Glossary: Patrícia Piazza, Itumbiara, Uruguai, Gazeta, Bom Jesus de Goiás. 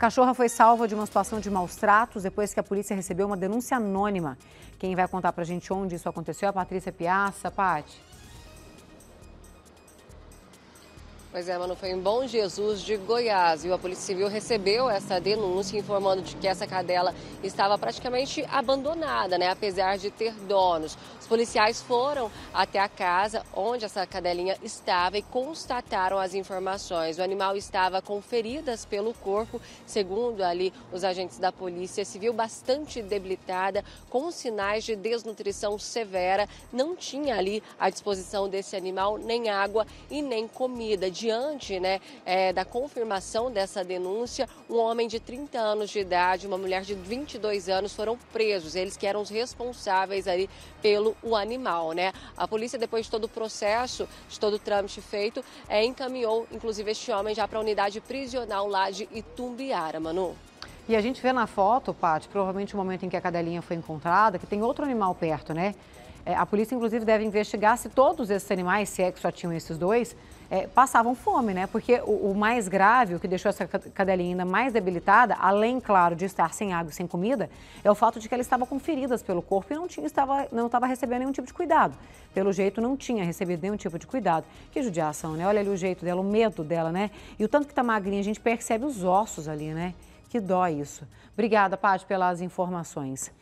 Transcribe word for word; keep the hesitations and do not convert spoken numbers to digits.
cachorra foi salva de uma situação de maus tratos depois que a polícia recebeu uma denúncia anônima. Quem vai contar pra gente onde isso aconteceu é a Patrícia Piazza. Paty. Pois é, Manu, foi em Bom Jesus de Goiás, viu? A Polícia Civil recebeu essa denúncia informando de que essa cadela estava praticamente abandonada, né? Apesar de ter donos. Os policiais foram até a casa onde essa cadelinha estava e constataram as informações. O animal estava com feridas pelo corpo, segundo ali os agentes da Polícia Civil, bastante debilitada, com sinais de desnutrição severa. Não tinha ali à disposição desse animal nem água e nem comida. Diante né, é, da confirmação dessa denúncia, um homem de trinta anos de idade e uma mulher de vinte e dois anos foram presos. Eles que eram os responsáveis ali pelo o animal. Né? A polícia, depois de todo o processo, de todo o trâmite feito, é, encaminhou, inclusive, este homem já para a unidade prisional lá de Itumbiara, Manu. E a gente vê na foto, Paty, provavelmente o momento em que a cadelinha foi encontrada, que tem outro animal perto, né? É, a polícia, inclusive, deve investigar se todos esses animais, se é que só tinham esses dois, É, passavam fome, né? Porque o, o mais grave, o que deixou essa cadelinha ainda mais debilitada, além, claro, de estar sem água e sem comida, é o fato de que ela estava com feridas pelo corpo e não tinha, estava, não estava recebendo nenhum tipo de cuidado. Pelo jeito, não tinha recebido nenhum tipo de cuidado. Que judiação, né? Olha ali o jeito dela, o medo dela, né? E o tanto que está magrinha, a gente percebe os ossos ali, né? Que dó isso. Obrigada, Paty, pelas informações.